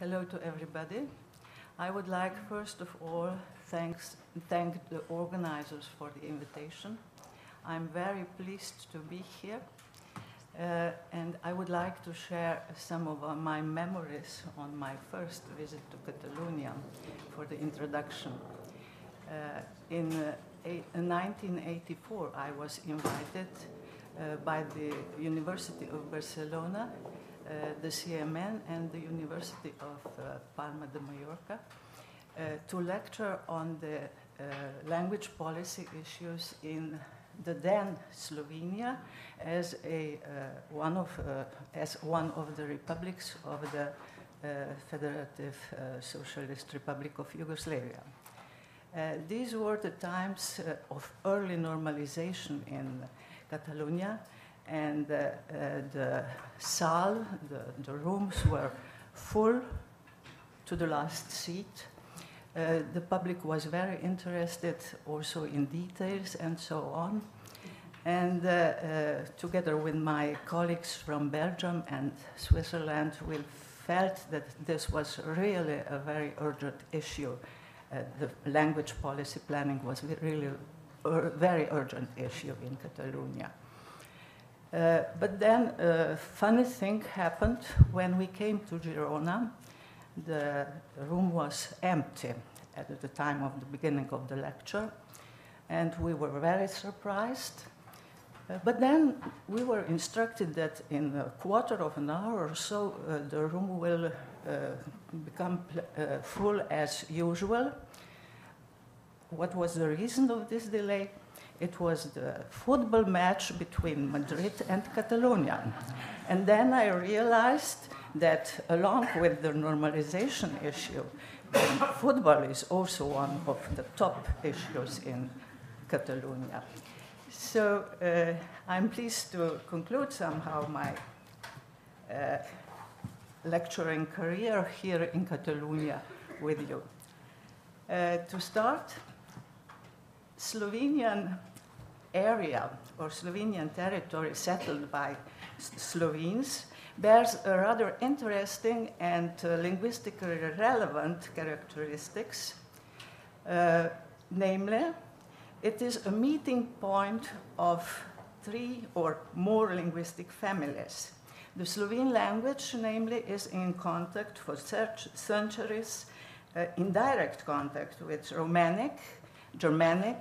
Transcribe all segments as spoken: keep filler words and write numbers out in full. Hello to everybody. I would like first of all thanks, thank the organizers for the invitation. I'm very pleased to be here uh, and I would like to share some of uh, my memories on my first visit to Catalonia for the introduction. Uh, in uh, nineteen eighty-four I was invited uh, by the University of Barcelona, Uh, the C M N and the University of uh, Palma de Mallorca uh, to lecture on the uh, language policy issues in the then Slovenia as a uh, one of uh, as one of the republics of the uh, Federative uh, Socialist Republic of Yugoslavia. Uh, these were the times uh, of early normalization in Catalonia. And uh, uh, the salle, the, the rooms were full to the last seat. Uh, the public was very interested also in details and so on. And uh, uh, together with my colleagues from Belgium and Switzerland, we felt that this was really a very urgent issue. Uh, the language policy planning was really a very urgent issue in Catalonia. Uh, but then a uh, funny thing happened. When we came to Girona, the room was empty at the time of the beginning of the lecture, and we were very surprised. Uh, but then we were instructed that in a quarter of an hour or so, uh, the room will uh, become uh, full as usual. What was the reason of this delay? It was the football match between Madrid and Catalonia. And then I realized that along with the normalization issue, football is also one of the top issues in Catalonia. So uh, I'm pleased to conclude somehow my uh, lecturing career here in Catalonia with you. Uh, to start, Slovenian area or Slovenian territory settled by Slovenes bears a rather interesting and uh, linguistically relevant characteristics. Uh, namely, it is a meeting point of three or more linguistic families. The Slovene language, namely, is in contact for centuries, uh, in direct contact with Romanic, Germanic,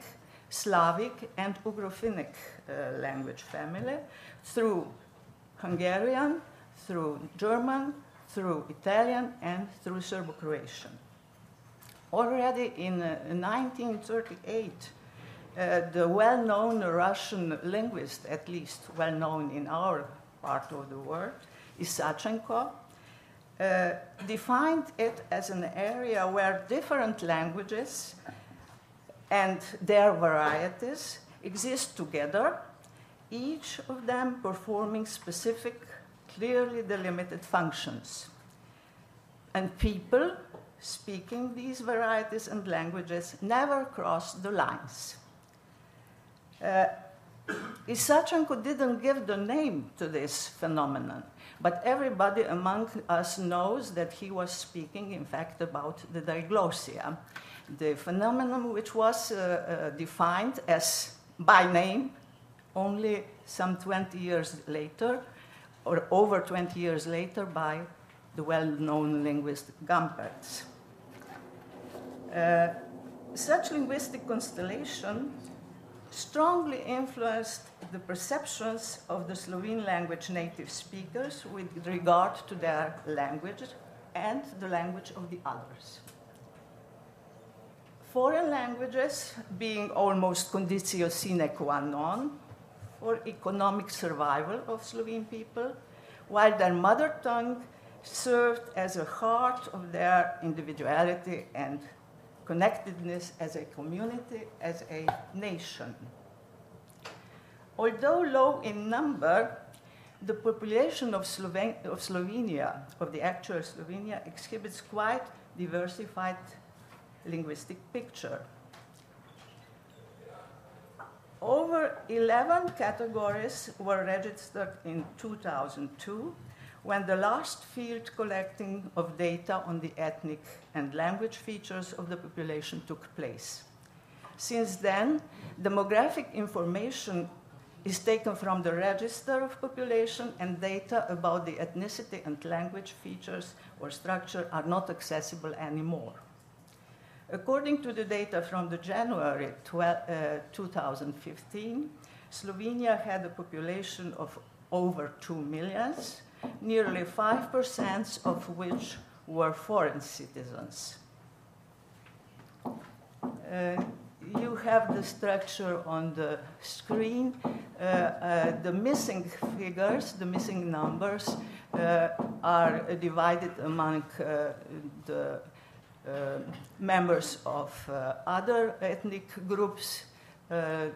Slavic, and Ugro-Finnic uh, language family through Hungarian, through German, through Italian, and through Serbo-Croatian. Already in uh, nineteen thirty-eight, uh, the well-known Russian linguist, at least well-known in our part of the world, Isachenko, uh, defined it as an area where different languages and their varieties exist together, each of them performing specific, clearly delimited functions. And people speaking these varieties and languages never cross the lines. Uh, Isachenko didn't give the name to this phenomenon, but everybody among us knows that he was speaking, in fact, about the diglossia, the phenomenon which was uh, uh, defined as by name only some twenty years later, or over twenty years later, by the well-known linguist Gumperz. Uh, such linguistic constellation strongly influenced the perceptions of the Slovene language native speakers with regard to their language and the language of the others. Foreign languages being almost conditio sine qua non for economic survival of Slovene people, while their mother tongue served as a heart of their individuality and connectedness as a community, as a nation. Although low in number, the population of, Sloven of Slovenia, of the actual Slovenia, exhibits quite diversified linguistic picture. Over eleven categories were registered in two thousand two, when the last field collecting of data on the ethnic and language features of the population took place. Since then, demographic information is taken from the register of population, and data about the ethnicity and language features or structure are not accessible anymore. According to the data from the January twelve, uh, twenty fifteen, Slovenia had a population of over two million, nearly five percent of which were foreign citizens. Uh, you have the structure on the screen. Uh, uh, the missing figures, the missing numbers, uh, are divided among uh, the Uh, members of uh, other ethnic groups, uh,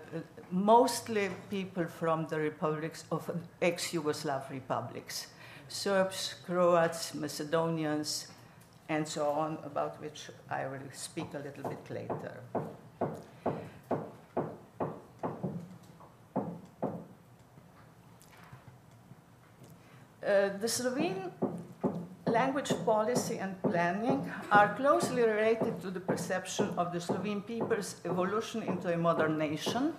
mostly people from the republics of ex-Yugoslav republics, Serbs, Croats, Macedonians, and so on, about which I will speak a little bit later. Uh, the Slovene language policy and planning are closely related to the perception of the Slovene people's evolution into a modern nation,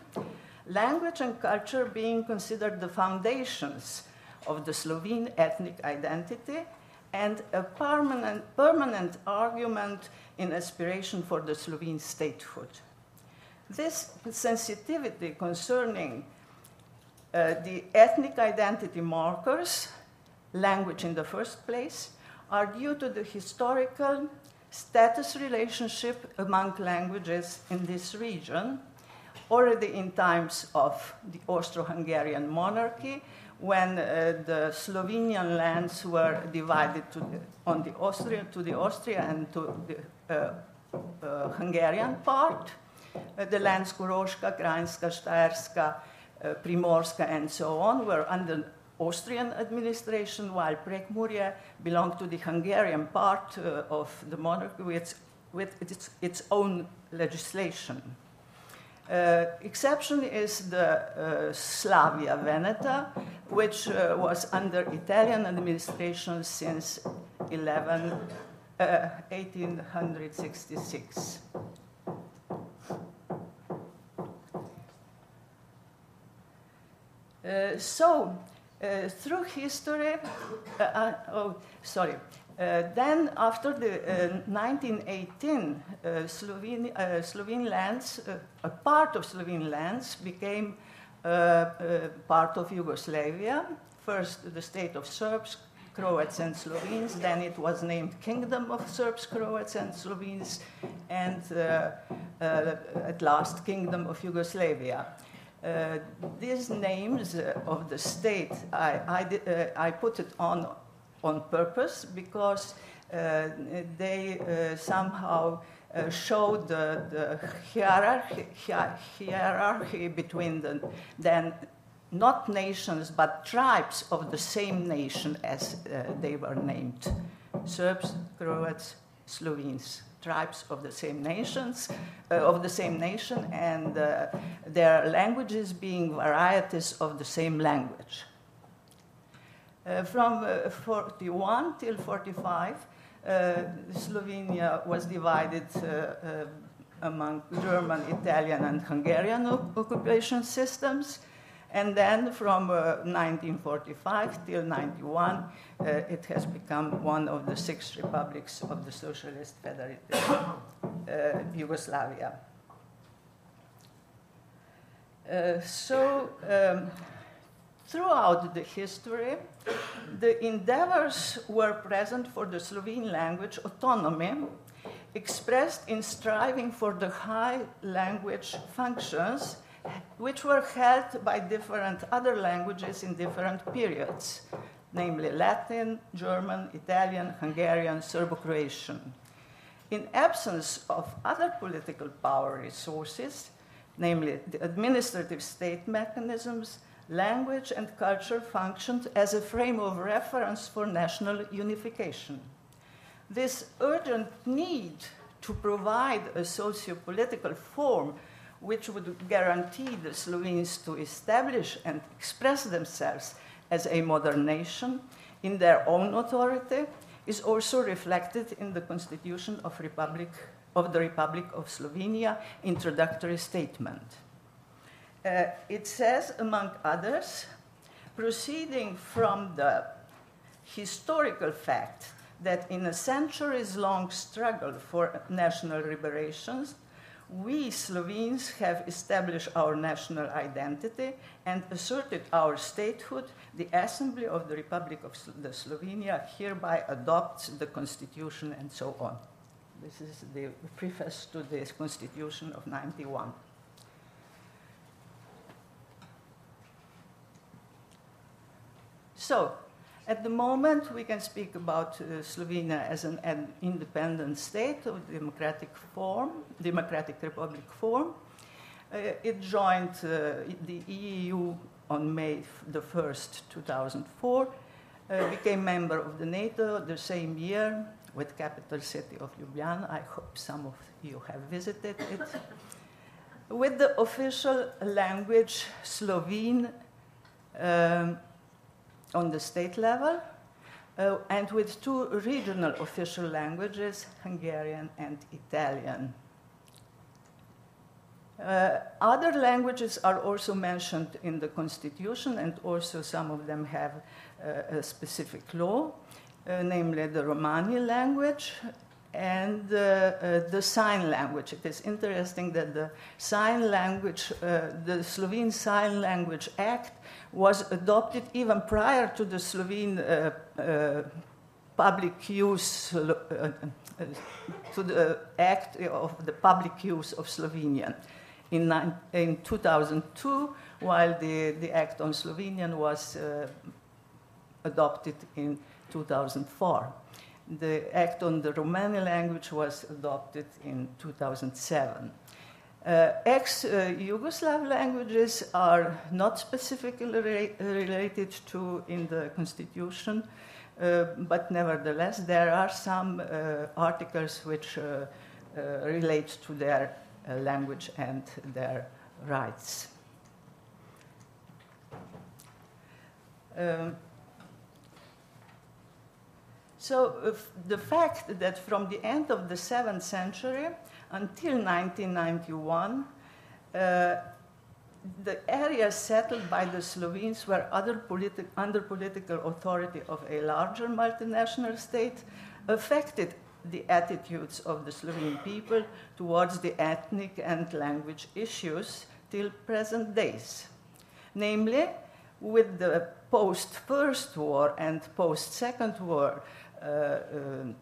language and culture being considered the foundations of the Slovene ethnic identity and a permanent, permanent argument in aspiration for the Slovene statehood. This sensitivity concerning uh, the ethnic identity markers, language in the first place, are due to the historical status relationship among languages in this region, already in times of the Austro-Hungarian monarchy, when uh, the Slovenian lands were divided to the, on the Austria, to the Austria and to the uh, uh, Hungarian part, uh, the lands Koroška, Kranjska, Štajerska, uh, Primorska, and so on, were under Austrian administration, while Prekmurje belonged to the Hungarian part uh, of the monarchy with, with its, its own legislation. Uh, exception is the uh, Slavia Veneta, which uh, was under Italian administration since eighteen sixty-six. Uh, so, Uh, through history, uh, uh, oh, sorry. Uh, then, after the uh, nineteen eighteen, uh, Slovene, uh, Slovene lands, uh, a part of Slovene lands, became uh, uh, part of Yugoslavia. First, the state of Serbs, Croats, and Slovenes. Then it was named Kingdom of Serbs, Croats, and Slovenes, and uh, uh, at last, Kingdom of Yugoslavia. Uh, these names uh, of the state, I, I, did, uh, I put it on on purpose because uh, they uh, somehow uh, show the, the hierarchy, hierarchy between the then not nations but tribes of the same nation as uh, they were named, Serbs, Croats, Slovenes. Tribes of the same nations, uh, of the same nation, and uh, their languages being varieties of the same language. Uh, from uh, forty-one till forty-five, uh, Slovenia was divided uh, uh, among German, Italian, and Hungarian occupation systems, and then from uh, nineteen forty-five till ninety-one, uh, it has become one of the six republics of the Socialist Federative uh, Yugoslavia. Uh, so, um, throughout the history, the endeavors were present for the Slovene language autonomy, expressed in striving for the high language functions which were held by different other languages in different periods, namely Latin, German, Italian, Hungarian, Serbo-Croatian. In absence of other political power resources, namely the administrative state mechanisms, language and culture functioned as a frame of reference for national unification. This urgent need to provide a socio-political form which would guarantee the Slovenes to establish and express themselves as a modern nation, in their own authority is also reflected in the Constitution of, Republic, of the Republic of Slovenia introductory statement. Uh, it says, among others, proceeding from the historical fact that in a centuries-long struggle for national liberations, we Slovenes have established our national identity and asserted our statehood. The Assembly of the Republic of the Slovenia hereby adopts the Constitution, and so on. This is the preface to this Constitution of ninety-one. So, at the moment, we can speak about uh, Slovenia as an, an independent state of democratic form, democratic republic form. Uh, it joined uh, the E U on May the first, two thousand four, uh, became member of the NATO the same year with capital city of Ljubljana. I hope some of you have visited it. With the official language Slovene, um, on the state level, uh, and with two regional official languages, Hungarian and Italian. Uh, other languages are also mentioned in the Constitution, and also some of them have uh, a specific law, uh, namely the Romani language and uh, uh, the sign language. It is interesting that the sign language, uh, the Slovene Sign Language Act, was adopted even prior to the Slovene uh, uh, public use, uh, uh, to the act of the public use of Slovenian in, in two thousand two, while the, the act on Slovenian was uh, adopted in two thousand four. The act on the Romani language was adopted in two thousand seven. Uh, Ex-Yugoslav uh, languages are not specifically re related to in the Constitution, uh, but nevertheless there are some uh, articles which uh, uh, relate to their uh, language and their rights. Um, so uh, the fact that from the end of the seventh century until nineteen ninety-one, uh, the areas settled by the Slovenes were other politi under political authority of a larger multinational state, affected the attitudes of the Slovene people towards the ethnic and language issues till present days. Namely, with the post-First War and post-Second War uh, uh,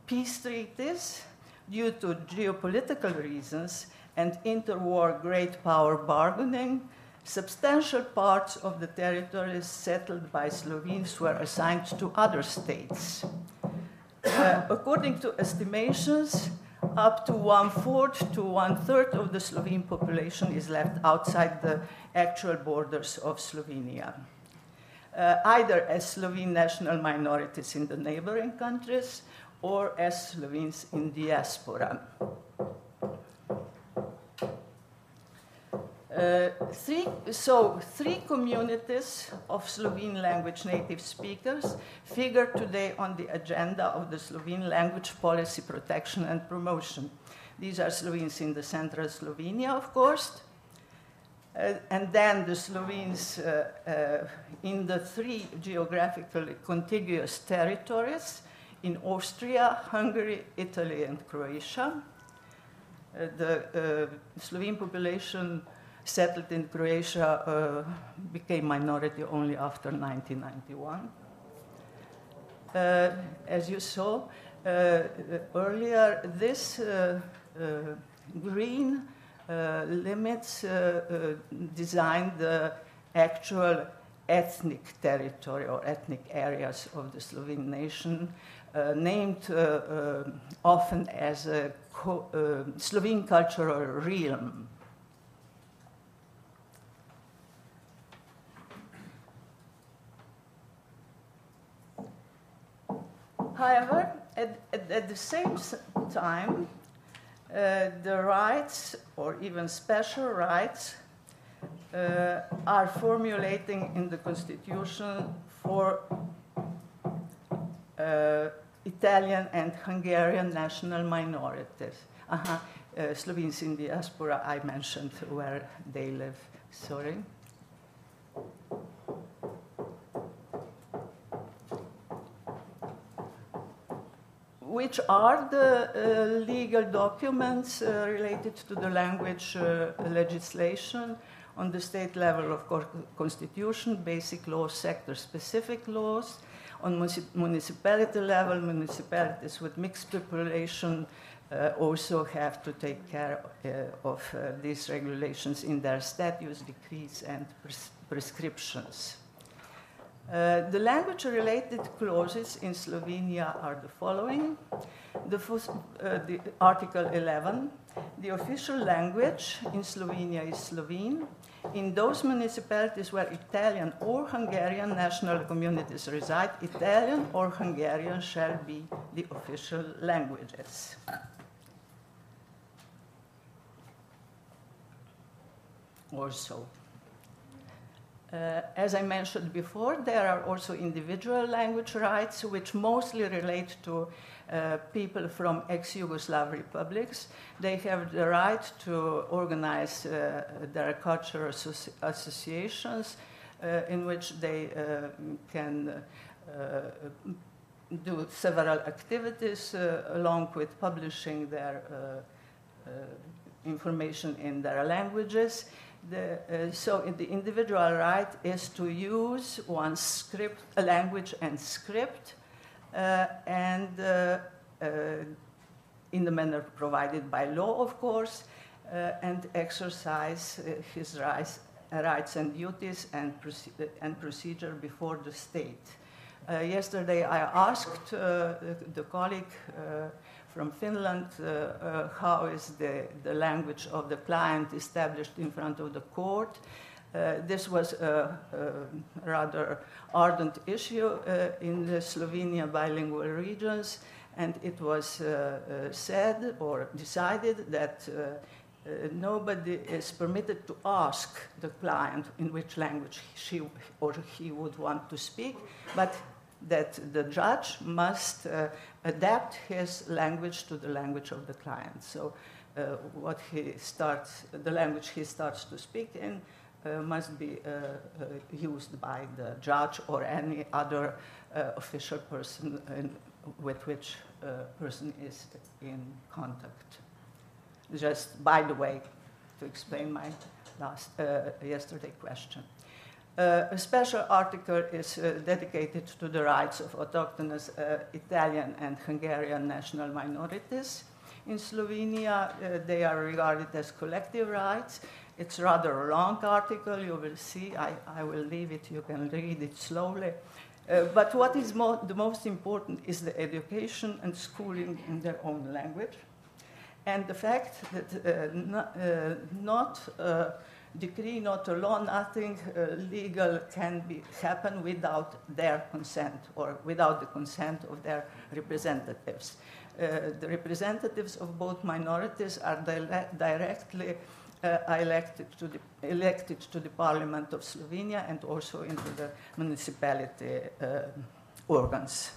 peace treaties, due to geopolitical reasons and interwar great power bargaining, substantial parts of the territories settled by Slovenes were assigned to other states. Uh, according to estimations, up to one-fourth to one-third of the Slovene population is left outside the actual borders of Slovenia, uh, either as Slovene national minorities in the neighboring countries or as Slovenes in diaspora. Uh, three, so three communities of Slovene language native speakers figure today on the agenda of the Slovene language policy protection and promotion. These are Slovenes in the central Slovenia, of course, Uh, and then the Slovenes uh, uh, in the three geographically contiguous territories in Austria, Hungary, Italy, and Croatia. Uh, the uh, Slovene population settled in Croatia uh, became minority only after nineteen ninety-one. Uh, as you saw uh, earlier, this uh, uh, green uh, limits uh, uh, design the actual ethnic territory or ethnic areas of the Slovene nation, Uh, named uh, uh, often as a co uh, Slovene cultural realm. However, at, at, at the same time, uh, the rights, or even special rights, uh, are formulating in the Constitution for uh, Italian and Hungarian national minorities. Uh-huh. uh, Slovenes in diaspora, I mentioned where they live, sorry. Which are the uh, legal documents uh, related to the language uh, legislation on the state level, of course, constitution, basic laws, sector-specific laws. On municipality level, municipalities with mixed population uh, also have to take care uh, of uh, these regulations in their statutes, decrees, and pres prescriptions. Uh, the language-related clauses in Slovenia are the following. The, first, uh, the Article eleven, the official language in Slovenia is Slovene. In those municipalities where Italian or Hungarian national communities reside, Italian or Hungarian shall be the official languages. Also. Uh, as I mentioned before, there are also individual language rights, which mostly relate to uh, people from ex-Yugoslav republics. They have the right to organize uh, their cultural associ associations uh, in which they uh, can uh, do several activities uh, along with publishing their uh, uh, information in their languages. The, uh, so in the individual right is to use one's script, a language and script, uh, and uh, uh, in the manner provided by law, of course, uh, and exercise uh, his rights, uh, rights and duties and, proce and procedure before the state. Uh, yesterday I asked uh, the, the colleague uh, from Finland, uh, uh, how is the, the language of the client established in front of the court. Uh, this was a, a rather ardent issue uh, in the Slovenia bilingual regions, and it was uh, uh, said or decided that uh, uh, nobody is permitted to ask the client in which language she or he would want to speak, but that the judge must uh, adapt his language to the language of the client. So uh, what he starts, the language he starts to speak in uh, must be uh, uh, used by the judge or any other uh, official person in, with which uh, person is in contact. Just by the way, to explain my last uh, yesterday question. Uh, a special article is uh, dedicated to the rights of autochthonous uh, Italian and Hungarian national minorities. In Slovenia, uh, they are regarded as collective rights. It's rather a long article, you will see. I, I will leave it, you can read it slowly. Uh, but what is mo the most important is the education and schooling in their own language, and the fact that uh, no, uh, not uh, decree, not a law, nothing uh, legal can be, happen without their consent or without the consent of their representatives. Uh, the representatives of both minorities are di directly uh, elected, to the, elected to the Parliament of Slovenia and also into the municipality uh, organs.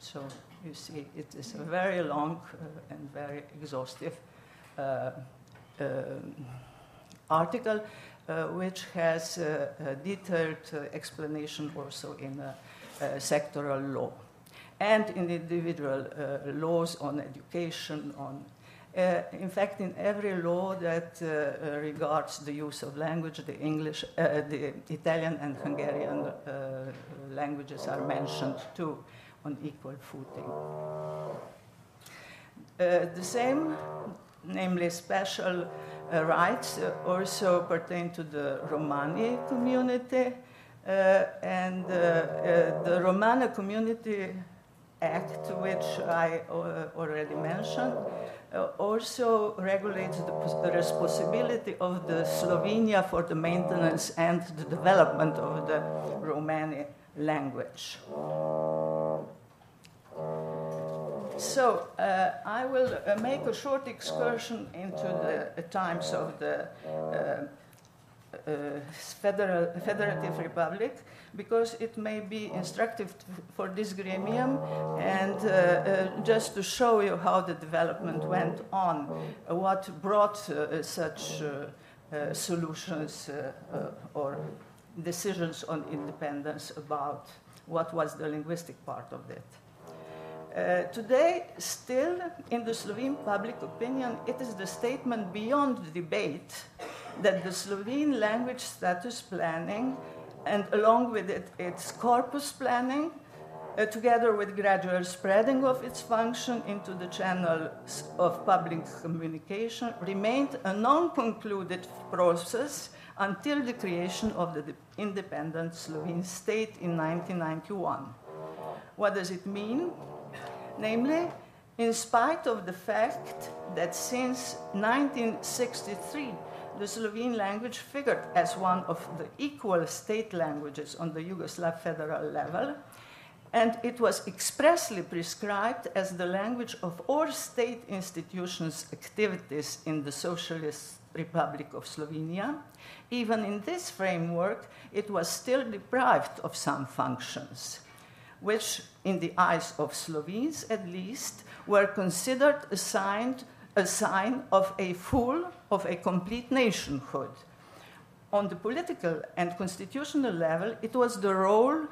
So you see, it is a very long uh, and very exhaustive uh, uh, article, uh, which has uh, a detailed uh, explanation also in uh, uh, sectoral law and in individual uh, laws on education. On, uh, in fact, in every law that uh, regards the use of language, the English, uh, the Italian and Hungarian uh, languages are mentioned too, on equal footing. Uh, the same, namely special uh, rights, uh, also pertain to the Romani community, uh, and uh, uh, the Romani Community Act, which I uh, already mentioned, uh, also regulates the responsibility of the Slovenia for the maintenance and the development of the Romani language. So uh, I will uh, make a short excursion into the uh, times of the uh, uh, Federal, Federative Republic, because it may be instructive for this gremium, and uh, uh, just to show you how the development went on, uh, what brought uh, such uh, uh, solutions uh, uh, or decisions on independence about what was the linguistic part of it. Uh, today, still, in the Slovene public opinion, it is the statement beyond debate that the Slovene language status planning, and along with it, its corpus planning, uh, together with gradual spreading of its function into the channels of public communication, remained a non-concluded process until the creation of the independent Slovene state in nineteen ninety-one. What does it mean? Namely, in spite of the fact that since nineteen sixty-three, the Slovene language figured as one of the equal state languages on the Yugoslav federal level, and it was expressly prescribed as the language of all state institutions' activities in the Socialist Republic of Slovenia, even in this framework, it was still deprived of some functions, which, in the eyes of Slovenes at least, were considered a sign, a sign of a full, of a complete nationhood. On the political and constitutional level, it was the role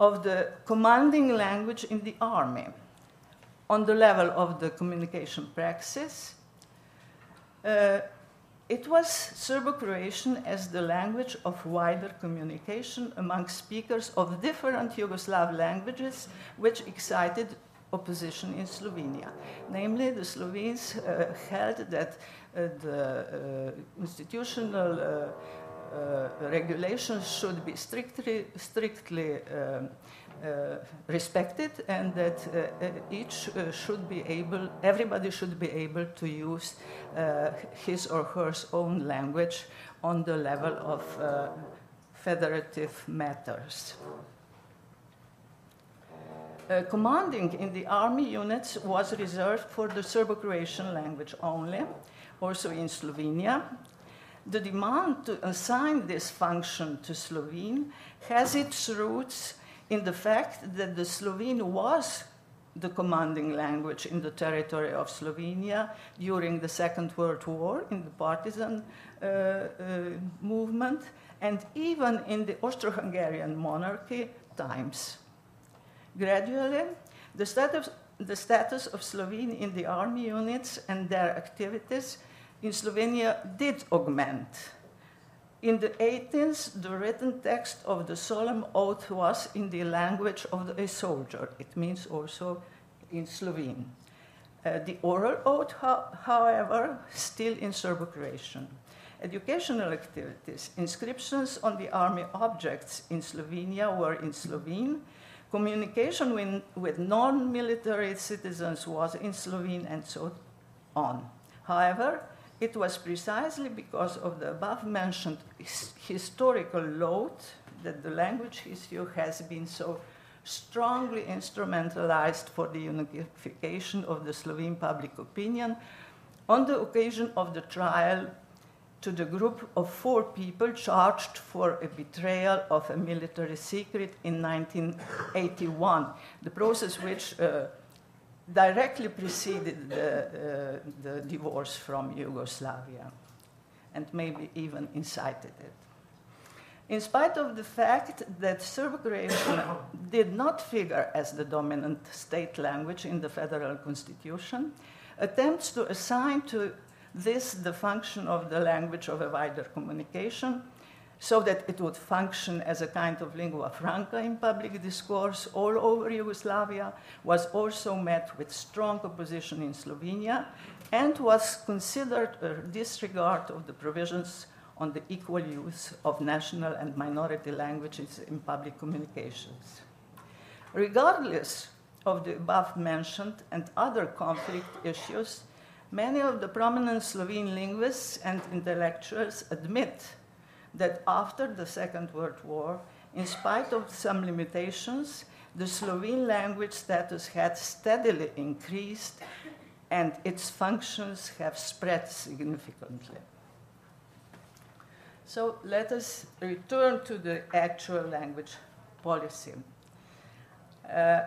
of the commanding language in the army. On the level of the communication praxis, uh, it was Serbo-Croatian as the language of wider communication among speakers of different Yugoslav languages, which excited opposition in Slovenia. Namely, the Slovenes uh, held that uh, the uh, constitutional uh, uh, regulations should be strictly, strictly uh, uh, respected, and that uh, each uh, should be able, everybody should be able to use uh, his or her own language on the level of uh, federative matters. Uh, commanding in the army units was reserved for the Serbo-Croatian language only, also in Slovenia. The demand to assign this function to Slovene has its roots in the fact that the Slovene was the commanding language in the territory of Slovenia during the Second World War in the partisan uh, uh, movement, and even in the Austro-Hungarian monarchy times. Gradually, the status, the status of Slovene in the army units and their activities in Slovenia did augment. In the eighteenth, the written text of the solemn oath was in the language of a soldier. It means also in Slovene. Uh, the oral oath, ho however, still in Serbo-Croatian. Educational activities, inscriptions on the army objects in Slovenia were in Slovene. Communication with, with non-military citizens was in Slovene, and so on. However, it was precisely because of the above-mentioned historical load that the language issue has been so strongly instrumentalized for the unification of the Slovene public opinion on the occasion of the trial to the group of four people charged for a betrayal of a military secret in nineteen eighty-one, the process which uh, directly preceded the, uh, the divorce from Yugoslavia, and maybe even incited it. In spite of the fact that Serbo-Croatian did not figure as the dominant state language in the federal constitution, attempts to assign to this the function of the language of a wider communication, so that it would function as a kind of lingua franca in public discourse all over Yugoslavia, was also met with strong opposition in Slovenia, and was considered a disregard of the provisions on the equal use of national and minority languages in public communications. Regardless of the above-mentioned and other conflict issues, many of the prominent Slovene linguists and intellectuals admit that after the Second World War, in spite of some limitations, the Slovene language status had steadily increased and its functions have spread significantly. So let us return to the actual language policy. Uh,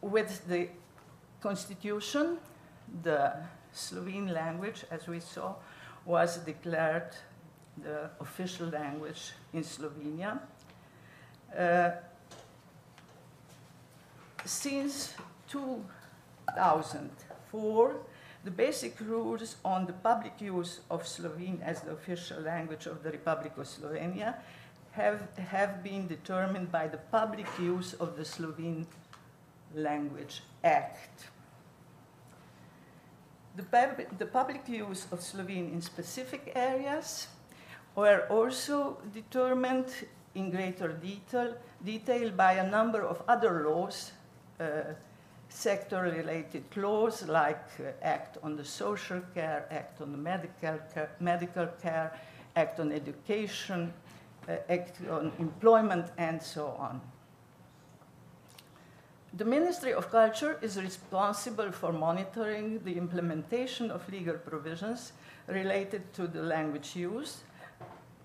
with the constitution, the Slovene language, as we saw, was declared the official language in Slovenia. Uh, since two thousand four, the basic rules on the public use of Slovene as the official language of the Republic of Slovenia have, have been determined by the Public Use of the Slovene Language Act. The, pub the public use of Slovene in specific areas were also determined in greater detail, detail by a number of other laws, uh, sector-related laws like uh, Act on the Social Care, Act on the Medical Care, medical care Act on Education, uh, Act on Employment, and so on. The Ministry of Culture is responsible for monitoring the implementation of legal provisions related to the language use,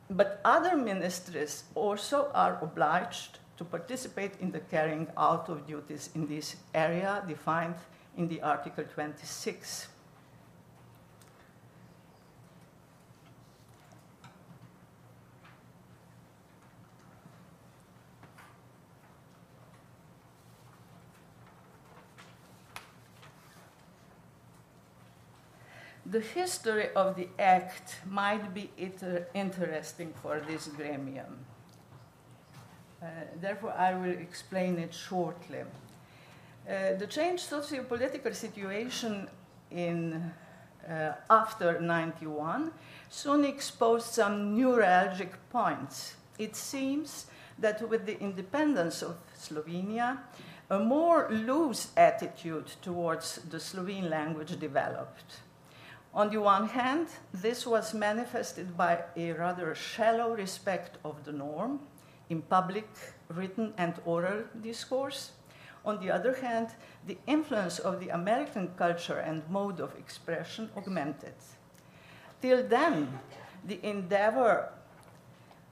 but other ministries also are obliged to participate in the carrying out of duties in this area defined in the Article twenty-six. The history of the Act might be inter interesting for this gremium. Uh, therefore, I will explain it shortly. Uh, the changed socio-political situation in, uh, after ninety-one soon exposed some neuralgic points. It seems that with the independence of Slovenia, a more loose attitude towards the Slovene language developed. On the one hand, this was manifested by a rather shallow respect of the norm in public, written, and oral discourse. On the other hand, the influence of the American culture and mode of expression augmented. Till then, the endeavor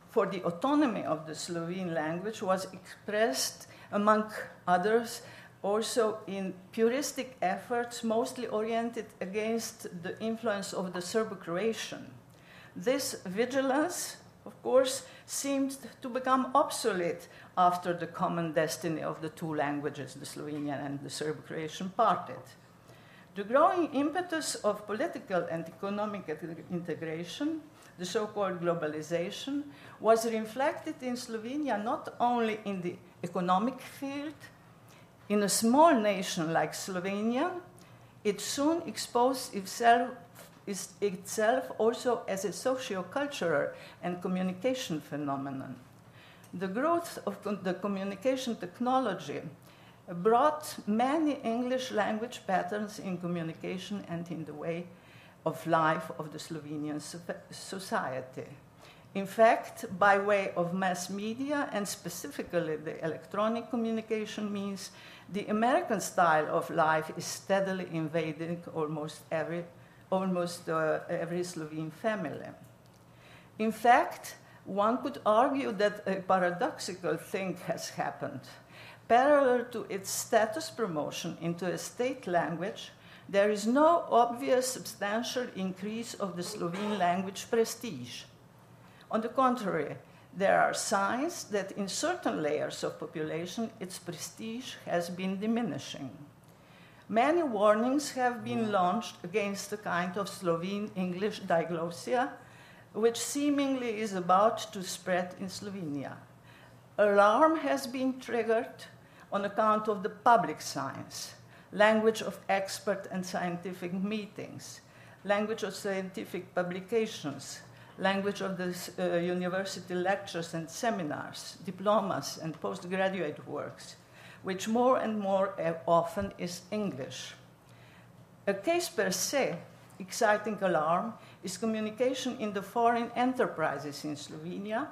for the autonomy of the Slovene language was expressed, among others, also in puristic efforts mostly oriented against the influence of the Serbo-Croatian. This vigilance, of course, seemed to become obsolete after the common destiny of the two languages, the Slovenian and the Serbo-Croatian, parted. The growing impetus of political and economic integration, the so-called globalization, was reflected in Slovenia not only in the economic field. In a small nation like Slovenia, it soon exposed itself, itself also as a socio-cultural and communication phenomenon. The growth of the communication technology brought many English language patterns in communication and in the way of life of the Slovenian society. In fact, by way of mass media, and specifically the electronic communication means, the American style of life is steadily invading almost every, almost, uh, every Slovene family. In fact, one could argue that a paradoxical thing has happened. Parallel to its status promotion into a state language, there is no obvious substantial increase of the Slovene language prestige. On the contrary, there are signs that in certain layers of population, its prestige has been diminishing. Many warnings have been launched against the kind of Slovene-English diglossia, which seemingly is about to spread in Slovenia. Alarm has been triggered on account of the public science, language of expert and scientific meetings, language of scientific publications, language of the uh, university lectures and seminars, diplomas and postgraduate works, which more and more often is English. A case per se, exciting alarm, is communication in the foreign enterprises in Slovenia,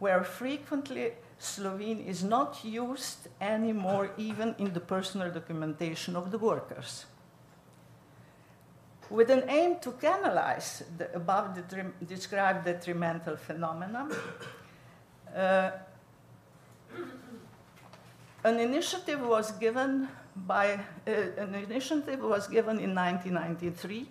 where frequently Slovene is not used anymore, even in the personal documentation of the workers. With an aim to canalize the above described detrimental phenomena, uh, an initiative was given by uh, an initiative was given in nineteen ninety-three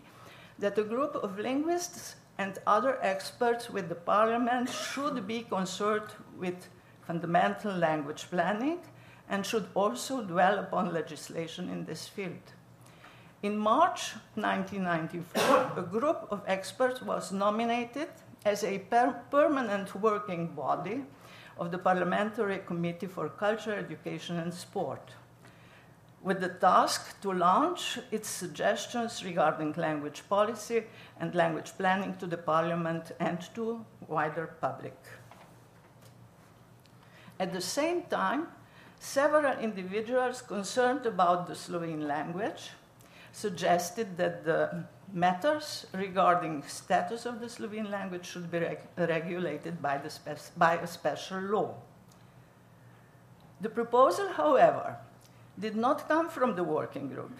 that a group of linguists and other experts with the parliament should be concerned with fundamental language planning and should also dwell upon legislation in this field. In March nineteen ninety-four, a group of experts was nominated as a per permanent working body of the Parliamentary Committee for Culture, Education and Sport, with the task to launch its suggestions regarding language policy and language planning to the Parliament and to wider public. At the same time, several individuals concerned about the Slovene language suggested that the matters regarding status of the Slovene language should be reg regulated by, the spe- by a special law. The proposal, however, did not come from the working group.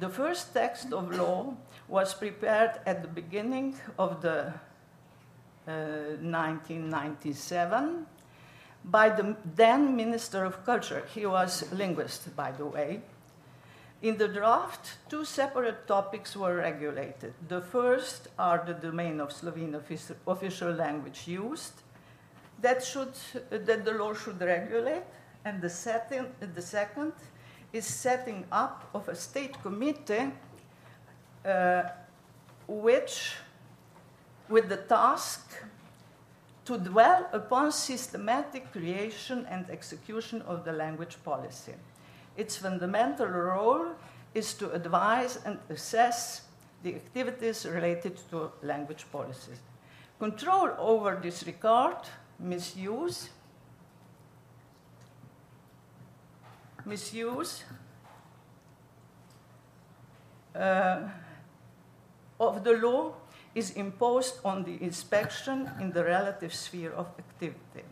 The first text of law was prepared at the beginning of the uh, nineteen ninety-seven by the then Minister of Culture. He was a linguist, by the way. In the draft, two separate topics were regulated. The first are the domain of Slovene official language used that, should, that the law should regulate, and the, setting, the second is setting up of a state committee uh, which, with the task to dwell upon systematic creation and execution of the language policy. Its fundamental role is to advise and assess the activities related to language policies. Control over disregard, misuse, misuse uh, of the law is imposed on the inspection in the relative sphere of activity.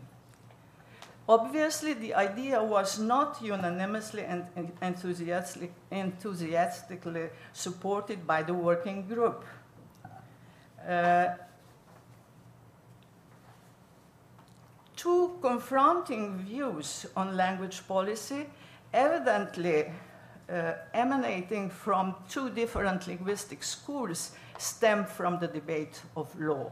Obviously, the idea was not unanimously and enthusiastically supported by the working group. Uh, two confronting views on language policy, evidently uh, emanating from two different linguistic schools, stem from the debate of law.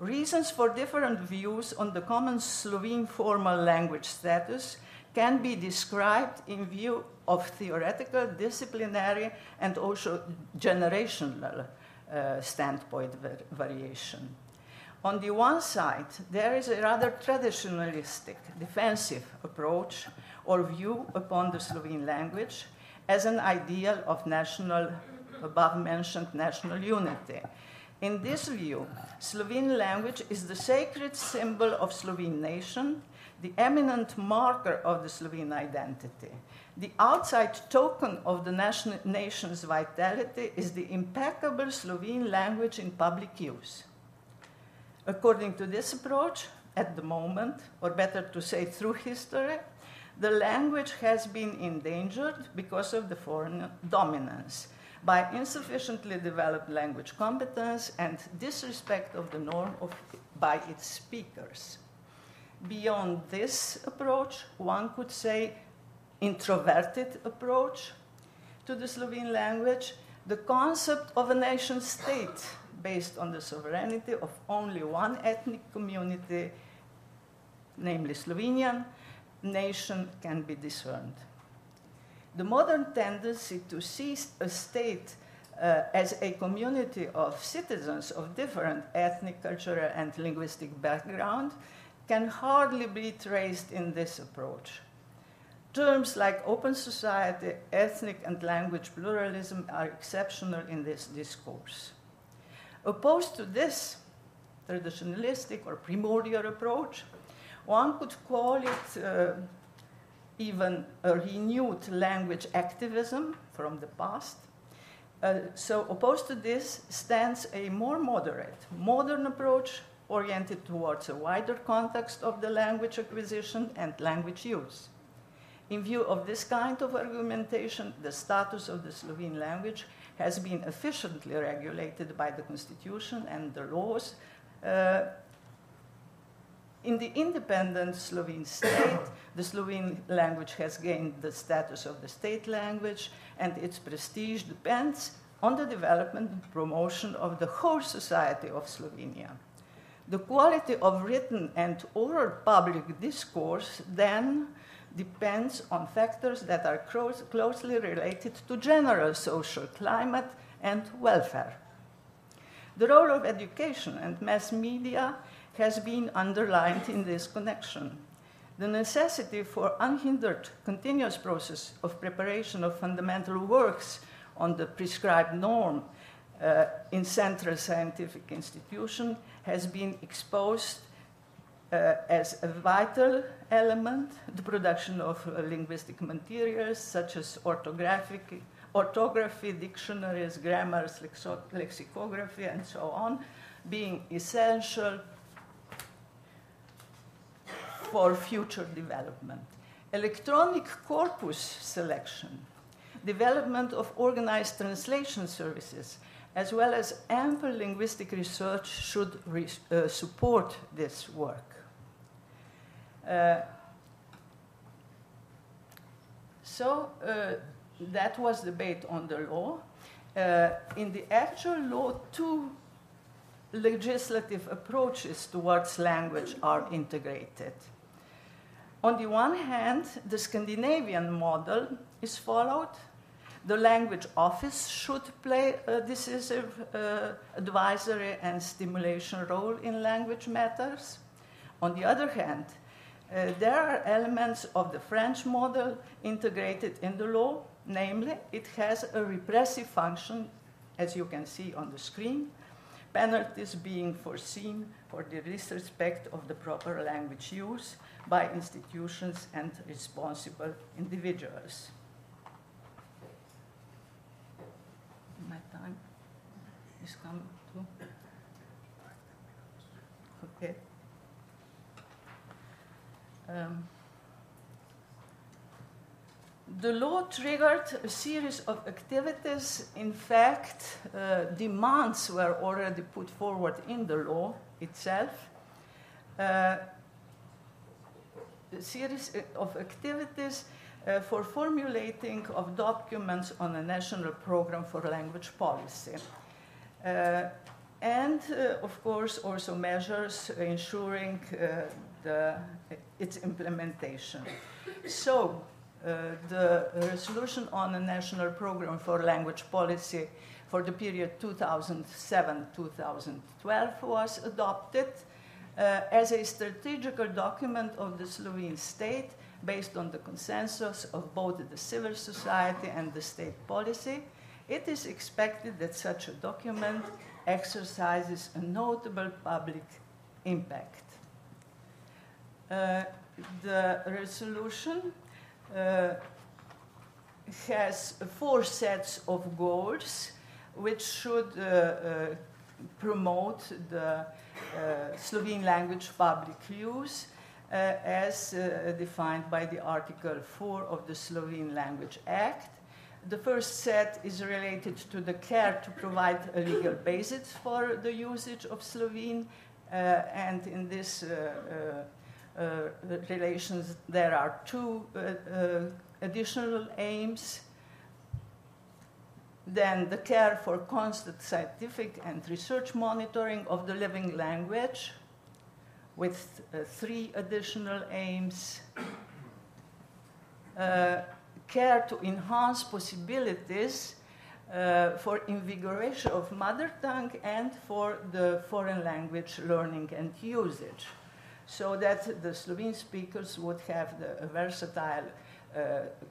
Reasons for different views on the common Slovene formal language status can be described in view of theoretical, disciplinary, and also generational uh, standpoint variation. On the one side, there is a rather traditionalistic, defensive approach or view upon the Slovene language as an ideal of national, above-mentioned national unity. In this view, Slovene language is the sacred symbol of Slovene nation, the eminent marker of the Slovene identity. The outside token of the nation's vitality is the impeccable Slovene language in public use. According to this approach, at the moment, or better to say through history, the language has been endangered because of the foreign dominance, by insufficiently developed language competence and disrespect of the norm of, by its speakers. Beyond this approach, one could say introverted approach to the Slovene language, the concept of a nation state based on the sovereignty of only one ethnic community, namely Slovenian, nation can be discerned. The modern tendency to see a state uh, as a community of citizens of different ethnic, cultural, and linguistic background can hardly be traced in this approach. Terms like open society, ethnic, and language pluralism are exceptional in this discourse. Opposed to this traditionalistic or primordial approach, one could call it uh, even a renewed language activism from the past. Uh, so opposed to this stands a more moderate, modern approach oriented towards a wider context of the language acquisition and language use. In view of this kind of argumentation, the status of the Slovene language has been efficiently regulated by the Constitution and the laws. Uh, in the independent Slovene state, the Slovene language has gained the status of the state language, and its prestige depends on the development and promotion of the whole society of Slovenia. The quality of written and oral public discourse then depends on factors that are close, closely related to general social climate and welfare. The role of education and mass media has been underlined in this connection. The necessity for unhindered, continuous process of preparation of fundamental works on the prescribed norm uh, in central scientific institution has been exposed uh, as a vital element. The production of uh, linguistic materials such as orthographic, orthography, dictionaries, grammars, lexicography, and so on, being essential for future development. Electronic corpus selection, development of organized translation services, as well as ample linguistic research should re uh, support this work. Uh, so uh, that was debate on the law. Uh, in the actual law, two legislative approaches towards language are integrated. On the one hand, the Scandinavian model is followed. The language office should play a decisive uh, advisory and stimulation role in language matters. On the other hand, uh, there are elements of the French model integrated in the law, namely, it has a repressive function, as you can see on the screen, penalties being foreseen for the disrespect of the proper language use by institutions and responsible individuals. My time is coming to. Okay. Um, the law triggered a series of activities. In fact, uh, demands were already put forward in the law itself. Uh, a series of activities Uh, for formulating of documents on a national program for language policy. Uh, and, uh, of course, also measures ensuring uh, the, its implementation. So, uh, the resolution on a national program for language policy for the period two thousand seven to two thousand twelve was adopted uh, as a strategical document of the Slovene state, based on the consensus of both the civil society and the state policy. It is expected that such a document exercises a notable public impact. Uh, the resolution uh, has four sets of goals which should uh, uh, promote the uh, Slovene language public use, Uh, as uh, defined by the Article four of the Slovene Language Act. The first set is related to the care to provide a legal basis for the usage of Slovene, uh, and in this uh, uh, uh, relations there are two uh, uh, additional aims. Then the care for constant scientific and research monitoring of the living language, with uh, three additional aims, uh, care to enhance possibilities uh, for invigoration of mother tongue and for the foreign language learning and usage, so that the Slovene speakers would have the versatile uh,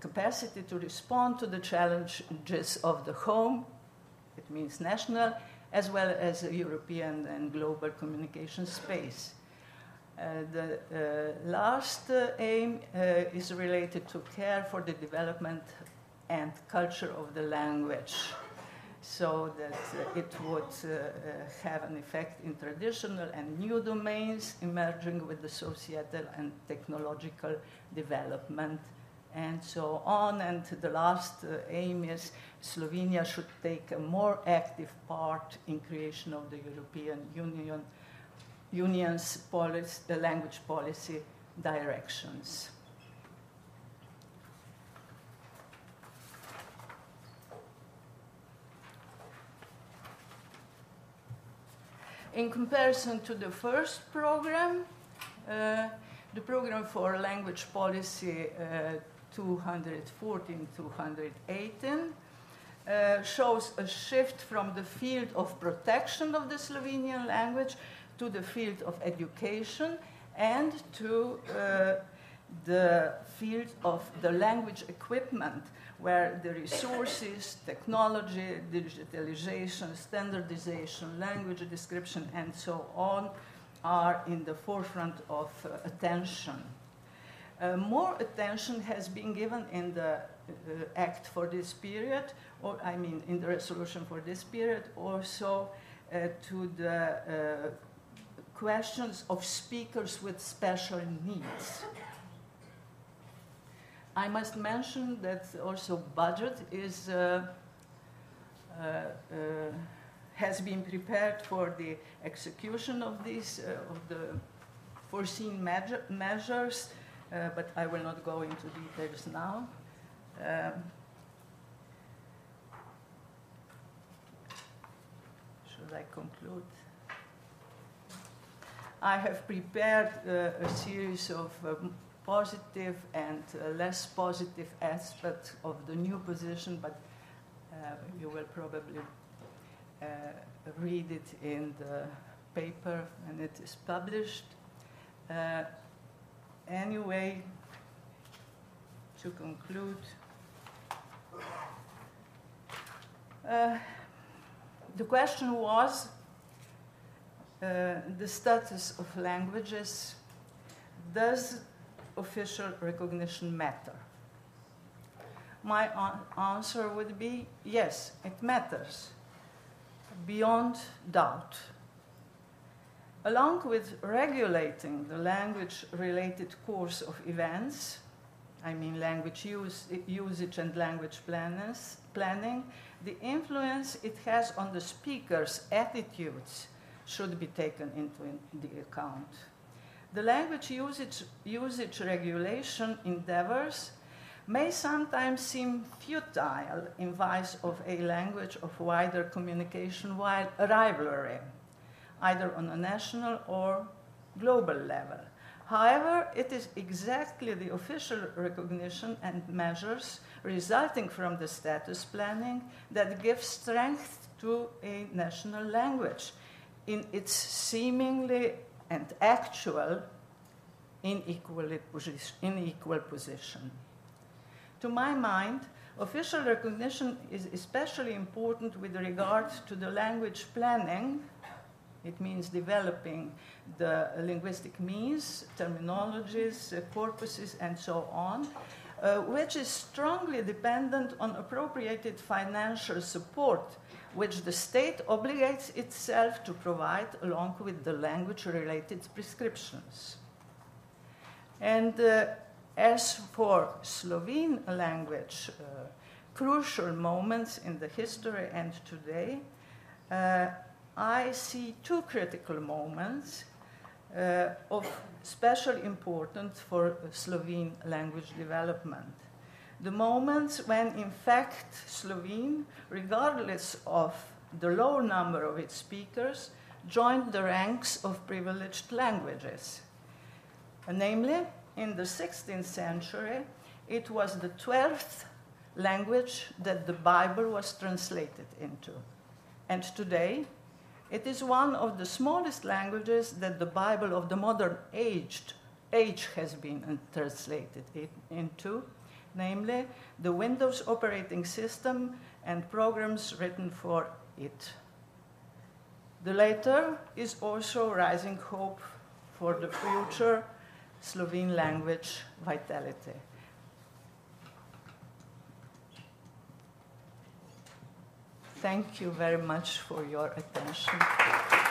capacity to respond to the challenges of the home, it means national, as well as a European and global communication space. Uh, the uh, last uh, aim uh, is related to care for the development and culture of the language. so that uh, it would uh, uh, have an effect in traditional and new domains emerging with the societal and technological development and so on. And the last uh, aim is Slovenia should take a more active part in creation of the European Union, Union's policy, the language policy directions. In comparison to the first program, uh, the program for language policy two fourteen to two eighteen uh, shows a shift from the field of protection of the Slovenian language to the field of education and to uh, the field of the language equipment, where the resources, technology, digitalization, standardization, language description, and so on are in the forefront of uh, attention. Uh, more attention has been given in the uh, act for this period, or I mean in the resolution for this period, also uh, to the uh, questions of speakers with special needs. I must mention that also budget is, uh, uh, uh, has been prepared for the execution of these, uh, of the foreseen measure, measures, uh, but I will not go into details now. Um, should I conclude? I have prepared uh, a series of um, positive and uh, less positive aspects of the new position, but uh, you will probably uh, read it in the paper when it is published. Uh, anyway, to conclude, uh, the question was uh, the status of languages. Does official recognition matter? My answer would be yes, it matters, beyond doubt. Along with regulating the language-related course of events, I mean language use, usage and language planners, planning, the influence it has on the speaker's attitudes should be taken into the account. The language usage, usage regulation endeavors may sometimes seem futile in vice of a language of wider communication rivalry, either on a national or global level. However, it is exactly the official recognition and measures resulting from the status planning that give strength to a national language in its seemingly and actual unequal position, position. To my mind, official recognition is especially important with regard to the language planning. It means developing the linguistic means, terminologies, uh, corpuses, and so on, uh, which is strongly dependent on appropriated financial support which the state obligates itself to provide along with the language-related prescriptions. And uh, as for Slovene language, uh, crucial moments in the history and today, uh, I see two critical moments uh, of special importance for Slovene language development. The moments when, in fact, Slovene, regardless of the low number of its speakers, joined the ranks of privileged languages. Namely, in the sixteenth century, it was the twelfth language that the Bible was translated into. And today, it is one of the smallest languages that the Bible of the modern age, age has been translated in, into. Namely, the Windows operating system and programs written for it. The latter is also raising hope for the future Slovene language vitality. Thank you very much for your attention.